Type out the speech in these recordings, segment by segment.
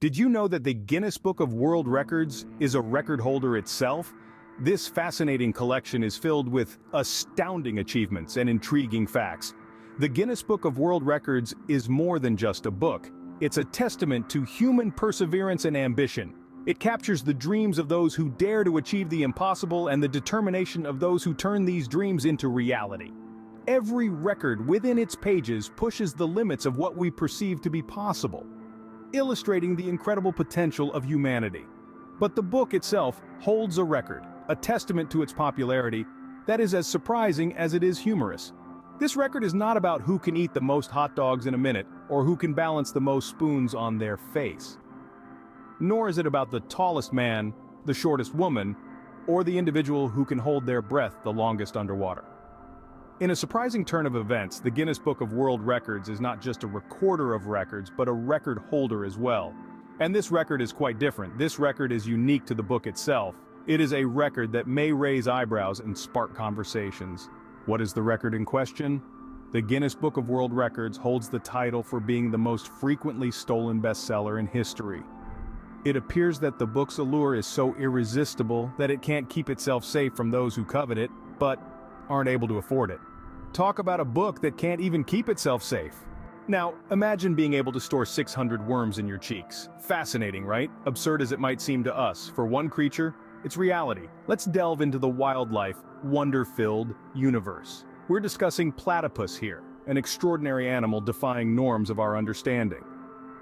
Did you know that the Guinness Book of World Records is a record holder itself? This fascinating collection is filled with astounding achievements and intriguing facts. The Guinness Book of World Records is more than just a book. It's a testament to human perseverance and ambition. It captures the dreams of those who dare to achieve the impossible and the determination of those who turn these dreams into reality. Every record within its pages pushes the limits of what we perceive to be possible, illustrating the incredible potential of humanity. But the book itself holds a record, a testament to its popularity that is as surprising as it is humorous. This record is not about who can eat the most hot dogs in a minute or who can balance the most spoons on their face. Nor is it about the tallest man, the shortest woman, or the individual who can hold their breath the longest underwater. In a surprising turn of events, the Guinness Book of World Records is not just a recorder of records, but a record holder as well. And this record is quite different. This record is unique to the book itself. It is a record that may raise eyebrows and spark conversations. What is the record in question? The Guinness Book of World Records holds the title for being the most frequently stolen bestseller in history. It appears that the book's allure is so irresistible that it can't keep itself safe from those who covet it, but aren't able to afford it. Talk about a book that can't even keep itself safe. Now, imagine being able to store 600 worms in your cheeks. Fascinating, right? Absurd as it might seem to us, for one creature, it's reality. Let's delve into the wildlife, wonder-filled universe. We're discussing platypus here, an extraordinary animal defying norms of our understanding.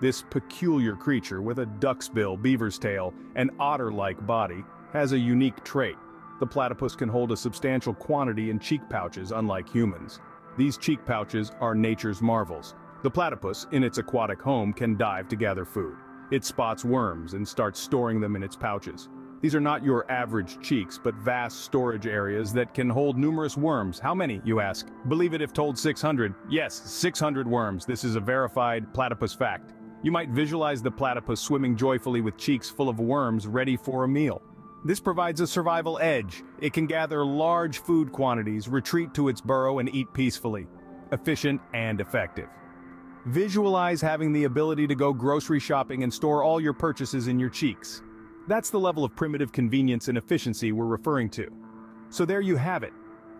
This peculiar creature with a duck's bill, beaver's tail, and otter-like body has a unique trait. The platypus can hold a substantial quantity in cheek pouches, unlike humans. These cheek pouches are nature's marvels. The platypus, in its aquatic home, can dive to gather food. It spots worms and starts storing them in its pouches. These are not your average cheeks, but vast storage areas that can hold numerous worms. How many, you ask? Believe it if told 600. Yes, 600 worms. This is a verified platypus fact. You might visualize the platypus swimming joyfully with cheeks full of worms ready for a meal. This provides a survival edge. It can gather large food quantities, retreat to its burrow, and eat peacefully. Efficient and effective. Visualize having the ability to go grocery shopping and store all your purchases in your cheeks. That's the level of primitive convenience and efficiency we're referring to. So there you have it.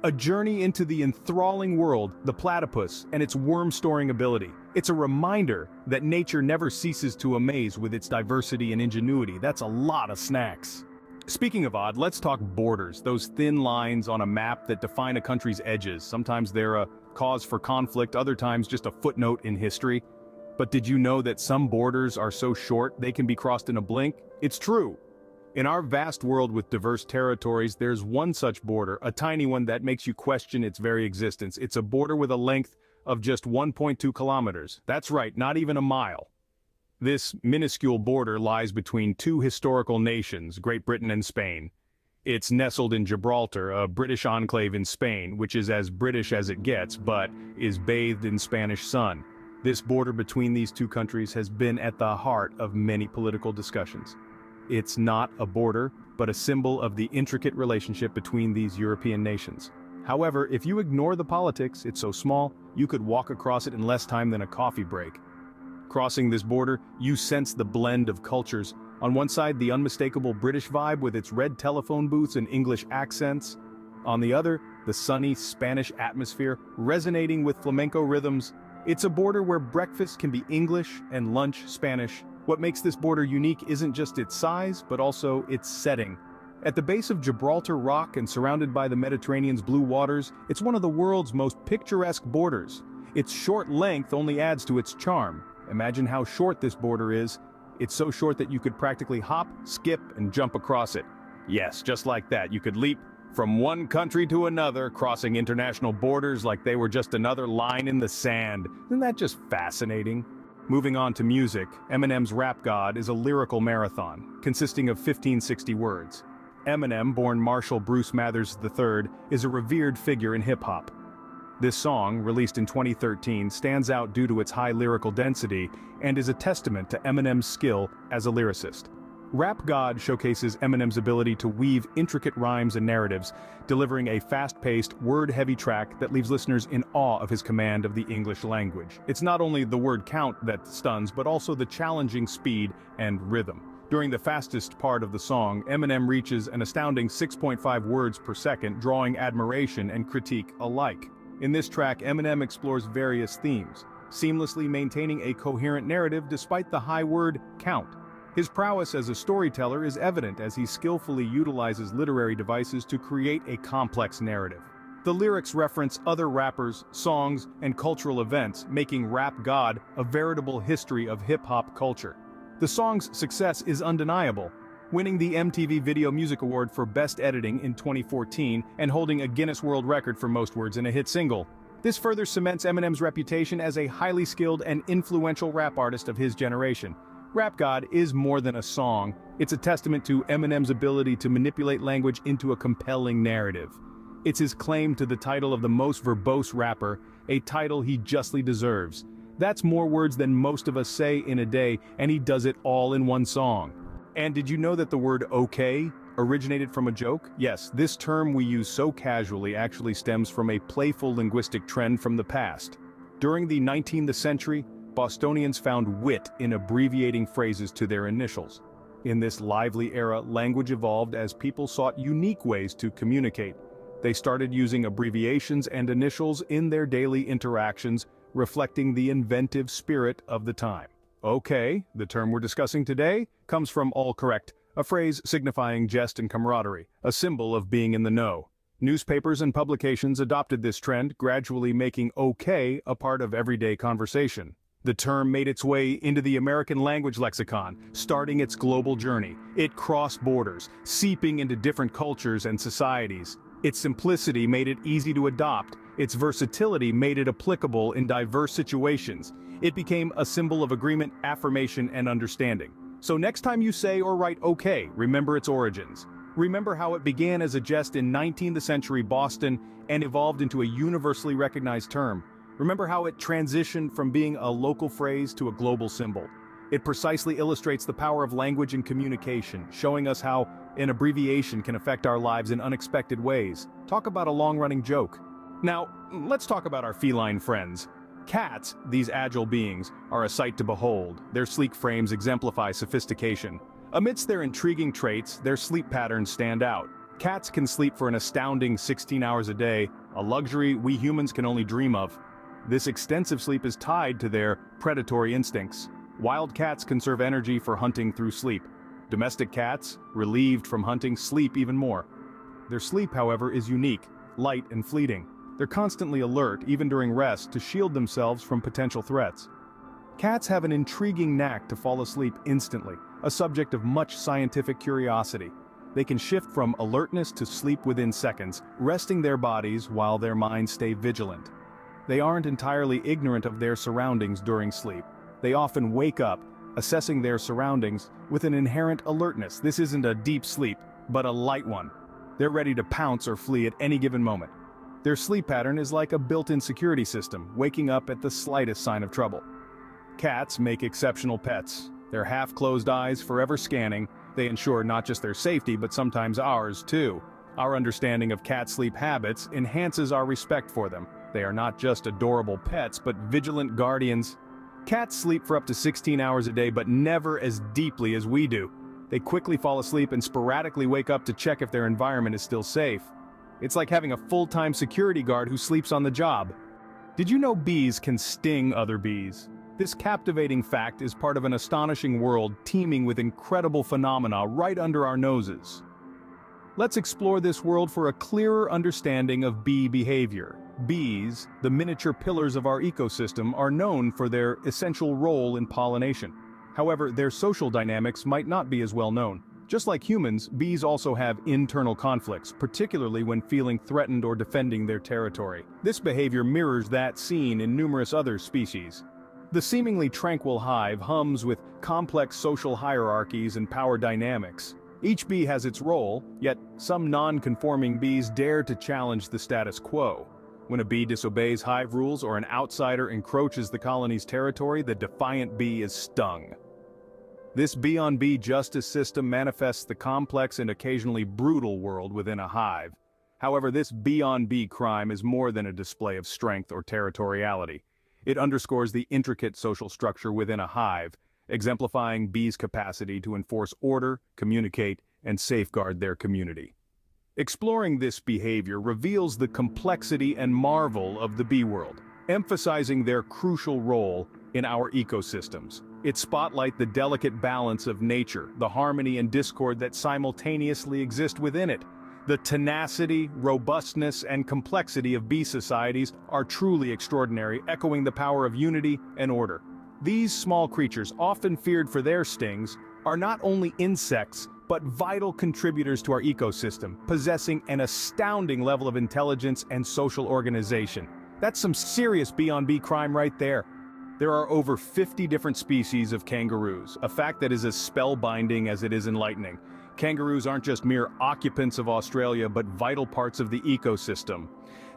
A journey into the enthralling world, the platypus, and its worm-storing ability. It's a reminder that nature never ceases to amaze with its diversity and ingenuity. That's a lot of snacks. Speaking of odd, let's talk borders, those thin lines on a map that define a country's edges. Sometimes they're a cause for conflict, other times just a footnote in history. But did you know that some borders are so short they can be crossed in a blink? It's true. In our vast world with diverse territories, there's one such border, a tiny one that makes you question its very existence. It's a border with a length of just 1.2 kilometers. That's right, not even a mile. This minuscule border lies between two historical nations, Great Britain and Spain. It's nestled in Gibraltar, a British enclave in Spain, which is as British as it gets, but is bathed in Spanish sun. This border between these two countries has been at the heart of many political discussions. It's not a border, but a symbol of the intricate relationship between these European nations. However, if you ignore the politics, it's so small, you could walk across it in less time than a coffee break. Crossing this border, you sense the blend of cultures. On one side, the unmistakable British vibe with its red telephone booths and English accents. On the other, the sunny Spanish atmosphere resonating with flamenco rhythms. It's a border where breakfast can be English and lunch Spanish. What makes this border unique isn't just its size, but also its setting. At the base of Gibraltar Rock and surrounded by the Mediterranean's blue waters, it's one of the world's most picturesque borders. Its short length only adds to its charm. Imagine how short this border is. It's so short that you could practically hop, skip, and jump across it. Yes, just like that, you could leap from one country to another, crossing international borders like they were just another line in the sand. Isn't that just fascinating? Moving on to music, Eminem's Rap God is a lyrical marathon, consisting of 1560 words. Eminem, born Marshall Bruce Mathers III, is a revered figure in hip-hop. This song, released in 2013, stands out due to its high lyrical density and is a testament to Eminem's skill as a lyricist. Rap God showcases Eminem's ability to weave intricate rhymes and narratives, delivering a fast-paced, word-heavy track that leaves listeners in awe of his command of the English language. It's not only the word count that stuns, but also the challenging speed and rhythm. During the fastest part of the song, Eminem reaches an astounding 6.5 words per second, drawing admiration and critique alike. In this track, Eminem explores various themes, seamlessly maintaining a coherent narrative despite the high word count. His prowess as a storyteller is evident as he skillfully utilizes literary devices to create a complex narrative. The lyrics reference other rappers, songs, and cultural events, making Rap God a veritable history of hip-hop culture. The song's success is undeniable, winning the MTV Video Music Award for Best Editing in 2014 and holding a Guinness World Record for most words in a hit single. This further cements Eminem's reputation as a highly skilled and influential rap artist of his generation. Rap God is more than a song, it's a testament to Eminem's ability to manipulate language into a compelling narrative. It's his claim to the title of the most verbose rapper, a title he justly deserves. That's more words than most of us say in a day, and he does it all in one song. And did you know that the word okay originated from a joke? Yes, this term we use so casually actually stems from a playful linguistic trend from the past. During the 19th century, Bostonians found wit in abbreviating phrases to their initials. In this lively era, language evolved as people sought unique ways to communicate. They started using abbreviations and initials in their daily interactions, reflecting the inventive spirit of the time. Okay, the term we're discussing today comes from all correct, a phrase signifying jest and camaraderie, a symbol of being in the know. Newspapers and publications adopted this trend, gradually making okay a part of everyday conversation. The term made its way into the American language lexicon, starting its global journey. It crossed borders, seeping into different cultures and societies. Its simplicity made it easy to adopt. Its versatility made it applicable in diverse situations. It became a symbol of agreement, affirmation, and understanding. So next time you say or write okay, remember its origins. Remember how it began as a jest in 19th century Boston and evolved into a universally recognized term. Remember how it transitioned from being a local phrase to a global symbol. It precisely illustrates the power of language and communication, showing us how an abbreviation can affect our lives in unexpected ways. Talk about a long-running joke. Now, let's talk about our feline friends. Cats, these agile beings, are a sight to behold. Their sleek frames exemplify sophistication. Amidst their intriguing traits, their sleep patterns stand out. Cats can sleep for an astounding 16 hours a day, a luxury we humans can only dream of. This extensive sleep is tied to their predatory instincts. Wild cats conserve energy for hunting through sleep. Domestic cats, relieved from hunting, sleep even more. Their sleep, however, is unique, light and fleeting. They're constantly alert, even during rest, to shield themselves from potential threats. Cats have an intriguing knack to fall asleep instantly, a subject of much scientific curiosity. They can shift from alertness to sleep within seconds, resting their bodies while their minds stay vigilant. They aren't entirely ignorant of their surroundings during sleep. They often wake up, assessing their surroundings, with an inherent alertness. This isn't a deep sleep, but a light one. They're ready to pounce or flee at any given moment. Their sleep pattern is like a built-in security system, waking up at the slightest sign of trouble. Cats make exceptional pets. Their half-closed eyes, forever scanning, they ensure not just their safety, but sometimes ours too. Our understanding of cat sleep habits enhances our respect for them. They are not just adorable pets, but vigilant guardians. Cats sleep for up to 16 hours a day, but never as deeply as we do. They quickly fall asleep and sporadically wake up to check if their environment is still safe. It's like having a full-time security guard who sleeps on the job. Did you know bees can sting other bees? This captivating fact is part of an astonishing world teeming with incredible phenomena right under our noses. Let's explore this world for a clearer understanding of bee behavior. Bees, the miniature pillars of our ecosystem, are known for their essential role in pollination. However, their social dynamics might not be as well known. Just like humans, bees also have internal conflicts, particularly when feeling threatened or defending their territory. This behavior mirrors that seen in numerous other species. The seemingly tranquil hive hums with complex social hierarchies and power dynamics. Each bee has its role, yet some non-conforming bees dare to challenge the status quo. When a bee disobeys hive rules or an outsider encroaches the colony's territory, the defiant bee is stung. This B-on-B justice system manifests the complex and occasionally brutal world within a hive. However, this B-on-B crime is more than a display of strength or territoriality. It underscores the intricate social structure within a hive, exemplifying bees' capacity to enforce order, communicate, and safeguard their community. Exploring this behavior reveals the complexity and marvel of the bee world, emphasizing their crucial role in our ecosystems. It spotlights the delicate balance of nature, the harmony and discord that simultaneously exist within it. The tenacity, robustness, and complexity of bee societies are truly extraordinary, echoing the power of unity and order. These small creatures, often feared for their stings, are not only insects, but vital contributors to our ecosystem, possessing an astounding level of intelligence and social organization. That's some serious B-on-B crime right there. There are over 50 different species of kangaroos, a fact that is as spellbinding as it is enlightening. Kangaroos aren't just mere occupants of Australia, but vital parts of the ecosystem.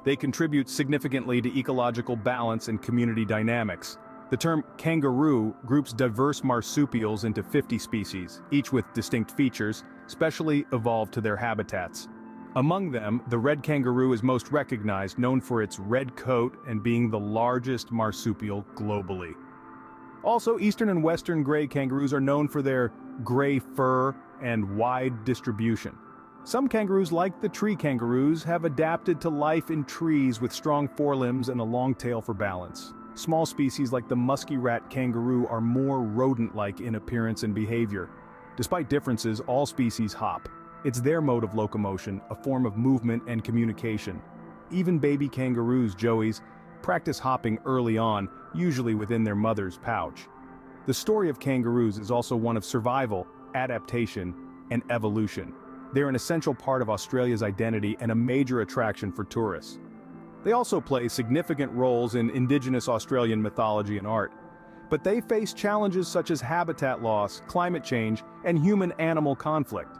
They contribute significantly to ecological balance and community dynamics. The term kangaroo groups diverse marsupials into 50 species, each with distinct features, specially evolved to their habitats. Among them, the red kangaroo is most recognized, known for its red coat and being the largest marsupial globally. Also, eastern and western gray kangaroos are known for their gray fur and wide distribution. Some kangaroos, like the tree kangaroos, have adapted to life in trees with strong forelimbs and a long tail for balance. Small species like the musky rat kangaroo are more rodent-like in appearance and behavior. Despite differences, all species hop. It's their mode of locomotion, a form of movement and communication. Even baby kangaroos, joeys, practice hopping early on, usually within their mother's pouch. The story of kangaroos is also one of survival, adaptation, and evolution. They're an essential part of Australia's identity and a major attraction for tourists. They also play significant roles in Indigenous Australian mythology and art. But they face challenges such as habitat loss, climate change, and human-animal conflict.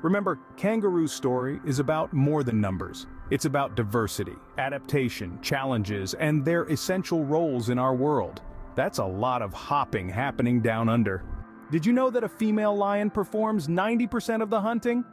Remember, kangaroo's story is about more than numbers. It's about diversity, adaptation, challenges, and their essential roles in our world. That's a lot of hopping happening down under. Did you know that a female lion performs 90% of the hunting?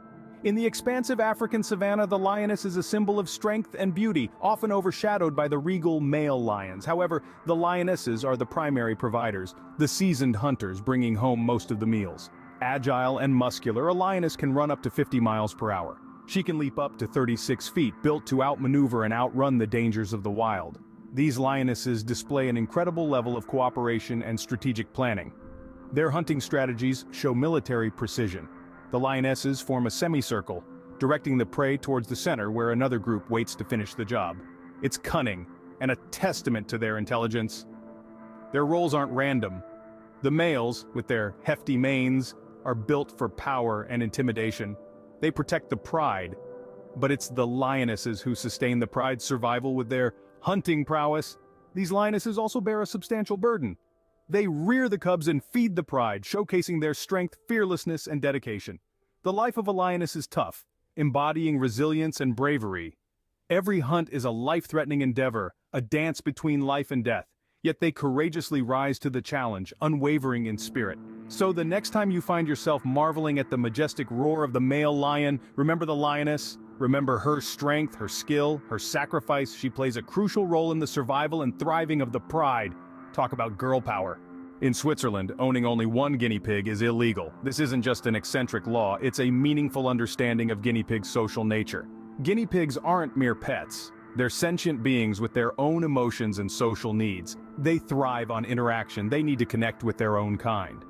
In the expansive African savanna, the lioness is a symbol of strength and beauty, often overshadowed by the regal male lions. However, the lionesses are the primary providers, the seasoned hunters bringing home most of the meals. Agile and muscular, a lioness can run up to 50 miles per hour. She can leap up to 36 feet, built to outmaneuver and outrun the dangers of the wild. These lionesses display an incredible level of cooperation and strategic planning. Their hunting strategies show military precision. The lionesses form a semicircle, directing the prey towards the center where another group waits to finish the job. It's cunning and a testament to their intelligence. Their roles aren't random. The males, with their hefty manes, are built for power and intimidation. They protect the pride, but it's the lionesses who sustain the pride's survival with their hunting prowess. These lionesses also bear a substantial burden. They rear the cubs and feed the pride, showcasing their strength, fearlessness, and dedication. The life of a lioness is tough, embodying resilience and bravery. Every hunt is a life-threatening endeavor, a dance between life and death. Yet they courageously rise to the challenge, unwavering in spirit. So the next time you find yourself marveling at the majestic roar of the male lion, remember the lioness, remember her strength, her skill, her sacrifice. She plays a crucial role in the survival and thriving of the pride. Talk about girl power. In Switzerland, owning only one guinea pig is illegal. This isn't just an eccentric law, it's a meaningful understanding of guinea pigs' social nature. Guinea pigs aren't mere pets. They're sentient beings with their own emotions and social needs. They thrive on interaction. They need to connect with their own kind.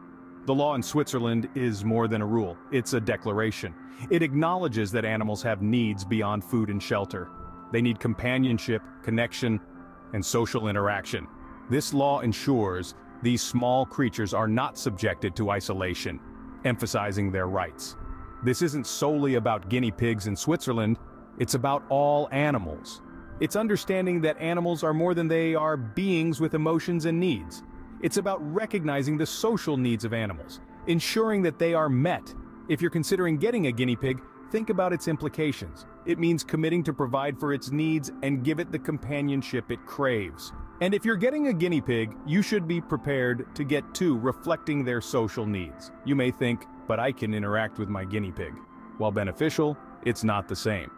The law in Switzerland is more than a rule. It's a declaration. It acknowledges that animals have needs beyond food and shelter. They need companionship, connection, and social interaction. This law ensures these small creatures are not subjected to isolation, emphasizing their rights. This isn't solely about guinea pigs in Switzerland. It's about all animals. It's understanding that animals are more than they are beings with emotions and needs. It's about recognizing the social needs of animals, ensuring that they are met. If you're considering getting a guinea pig, think about its implications. It means committing to provide for its needs and give it the companionship it craves. And if you're getting a guinea pig, you should be prepared to get two reflecting their social needs. You may think, but I can interact with my guinea pig. While beneficial, it's not the same.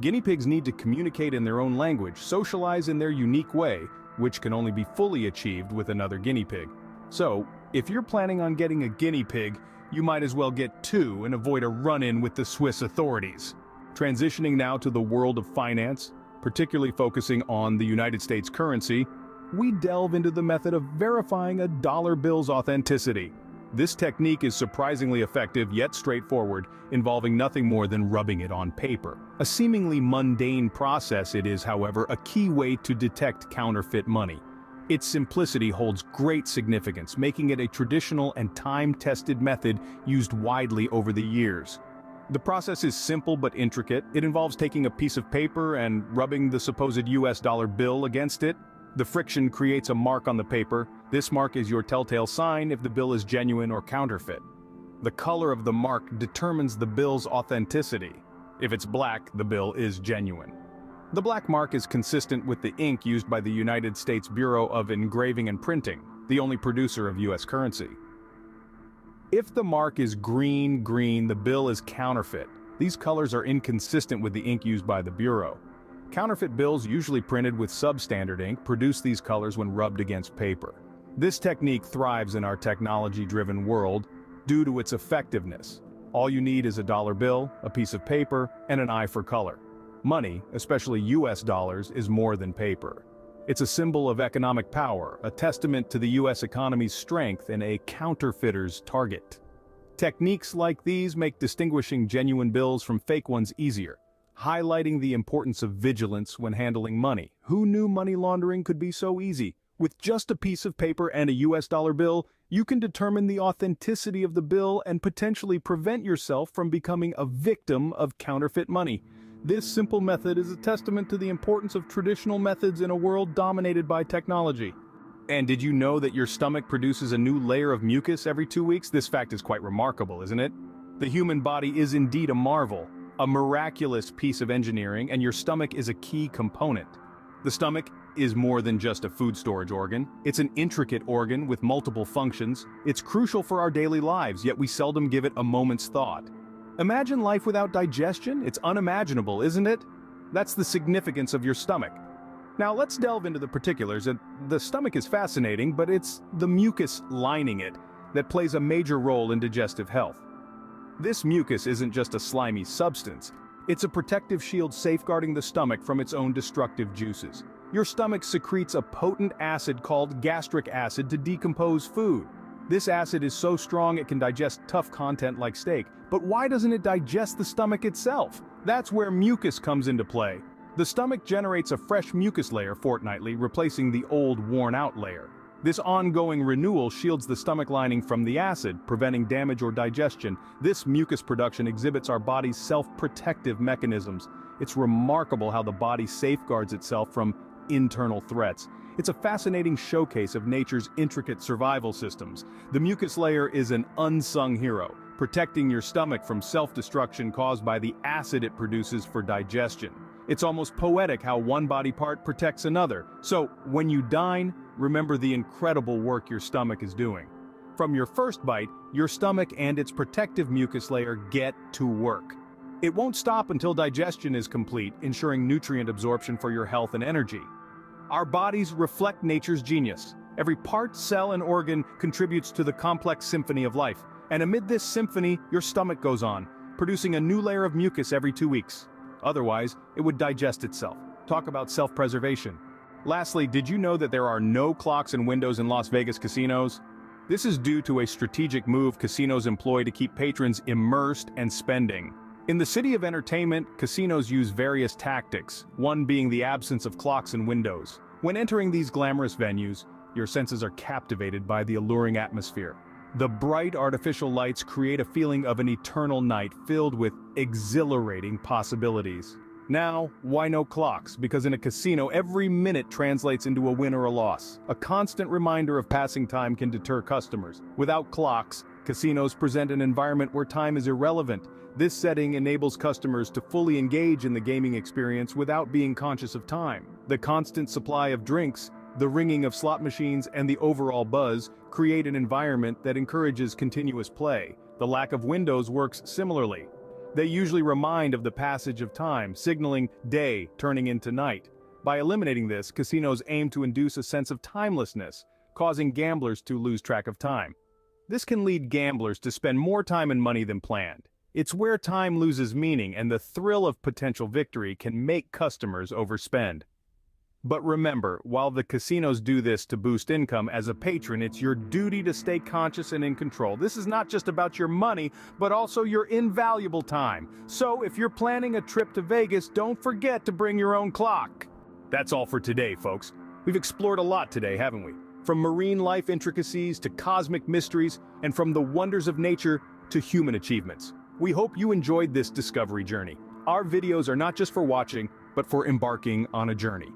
Guinea pigs need to communicate in their own language, socialize in their unique way, which can only be fully achieved with another guinea pig. So, if you're planning on getting a guinea pig, you might as well get two and avoid a run-in with the Swiss authorities. Transitioning now to the world of finance, particularly focusing on the United States currency, we delve into the method of verifying a dollar bill's authenticity. This technique is surprisingly effective yet straightforward, involving nothing more than rubbing it on paper. A seemingly mundane process it is, however, a key way to detect counterfeit money. Its simplicity holds great significance, making it a traditional and time-tested method used widely over the years. The process is simple but intricate. It involves taking a piece of paper and rubbing the supposed US dollar bill against it. The friction creates a mark on the paper. This mark is your telltale sign if the bill is genuine or counterfeit. The color of the mark determines the bill's authenticity. If it's black, the bill is genuine. The black mark is consistent with the ink used by the United States Bureau of Engraving and Printing, the only producer of US currency. If the mark is green, the bill is counterfeit. These colors are inconsistent with the ink used by the Bureau. Counterfeit bills, usually printed with substandard ink, produce these colors when rubbed against paper. This technique thrives in our technology-driven world due to its effectiveness. All you need is a dollar bill, a piece of paper, and an eye for color. Money, especially US dollars, is more than paper. It's a symbol of economic power, a testament to the US economy's strength and a counterfeiter's target. Techniques like these make distinguishing genuine bills from fake ones easier, highlighting the importance of vigilance when handling money. Who knew money laundering could be so easy? With just a piece of paper and a US dollar bill, you can determine the authenticity of the bill and potentially prevent yourself from becoming a victim of counterfeit money. This simple method is a testament to the importance of traditional methods in a world dominated by technology. And did you know that your stomach produces a new layer of mucus every 2 weeks? This fact is quite remarkable, isn't it? The human body is indeed a marvel, a miraculous piece of engineering, and your stomach is a key component. The stomach is more than just a food storage organ. It's an intricate organ with multiple functions. It's crucial for our daily lives, yet we seldom give it a moment's thought. Imagine life without digestion? It's unimaginable, isn't it? That's the significance of your stomach. Now let's delve into the particulars. The stomach is fascinating, but it's the mucus lining it that plays a major role in digestive health. This mucus isn't just a slimy substance. It's a protective shield safeguarding the stomach from its own destructive juices. Your stomach secretes a potent acid called gastric acid to decompose food. This acid is so strong it can digest tough content like steak. But why doesn't it digest the stomach itself? That's where mucus comes into play. The stomach generates a fresh mucus layer fortnightly, replacing the old, worn-out layer. This ongoing renewal shields the stomach lining from the acid, preventing damage or digestion. This mucus production exhibits our body's self-protective mechanisms. It's remarkable how the body safeguards itself from internal threats. It's a fascinating showcase of nature's intricate survival systems. The mucus layer is an unsung hero, protecting your stomach from self-destruction caused by the acid it produces for digestion. It's almost poetic how one body part protects another. So, when you dine, remember the incredible work your stomach is doing. From your first bite, your stomach and its protective mucus layer get to work. It won't stop until digestion is complete, ensuring nutrient absorption for your health and energy. Our bodies reflect nature's genius. Every part, cell, and organ contributes to the complex symphony of life. And amid this symphony, your stomach goes on, producing a new layer of mucus every 2 weeks. Otherwise, it would digest itself. Talk about self-preservation. Lastly, did you know that there are no clocks and windows in Las Vegas casinos? This is due to a strategic move casinos employ to keep patrons immersed and spending. In the city of entertainment, casinos use various tactics, one being the absence of clocks and windows. When entering these glamorous venues, your senses are captivated by the alluring atmosphere. The bright artificial lights create a feeling of an eternal night filled with exhilarating possibilities. Now, why no clocks? Because in a casino, every minute translates into a win or a loss. A constant reminder of passing time can deter customers. Without clocks, casinos present an environment where time is irrelevant. This setting enables customers to fully engage in the gaming experience without being conscious of time. The constant supply of drinks the ringing of slot machines, and the overall buzz create an environment that encourages continuous play. The lack of windows works similarly. They usually remind of the passage of time, signaling day turning into night. By eliminating this, casinos aim to induce a sense of timelessness, causing gamblers to lose track of time. This can lead gamblers to spend more time and money than planned. It's where time loses meaning, and the thrill of potential victory can make customers overspend. But remember, while the casinos do this to boost income, as a patron, it's your duty to stay conscious and in control. This is not just about your money, but also your invaluable time. So if you're planning a trip to Vegas, don't forget to bring your own clock. That's all for today, folks. We've explored a lot today, haven't we? From marine life intricacies to cosmic mysteries, and from the wonders of nature to human achievements. We hope you enjoyed this discovery journey. Our videos are not just for watching, but for embarking on a journey.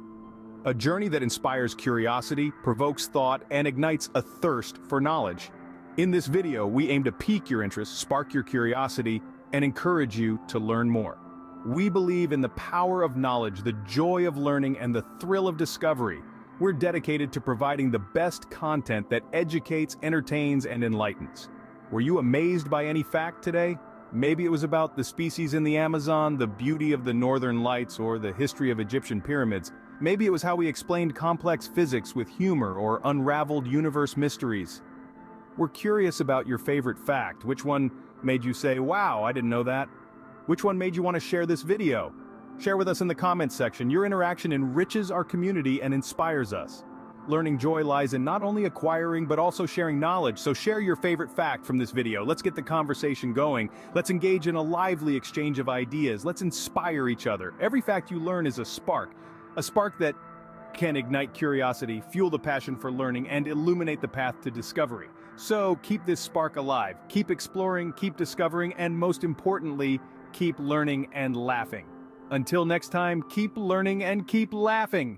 A journey that inspires curiosity, provokes thought, and ignites a thirst for knowledge. In this video, we aim to pique your interest, spark your curiosity, and encourage you to learn more. We believe in the power of knowledge, the joy of learning, and the thrill of discovery. We're dedicated to providing the best content that educates, entertains, and enlightens. Were you amazed by any fact today? Maybe it was about the species in the Amazon, the beauty of the northern lights, or the history of Egyptian pyramids. Maybe it was how we explained complex physics with humor or unraveled universe mysteries. We're curious about your favorite fact. Which one made you say, wow, I didn't know that? Which one made you want to share this video? Share with us in the comments section. Your interaction enriches our community and inspires us. Learning joy lies in not only acquiring but also sharing knowledge, so share your favorite fact from this video. Let's get the conversation going. Let's engage in a lively exchange of ideas. Let's inspire each other. Every fact you learn is a spark that can ignite curiosity, fuel the passion for learning, and illuminate the path to discovery. So keep this spark alive. Keep exploring, keep discovering, and most importantly, keep learning and laughing. Until next time, keep learning and keep laughing.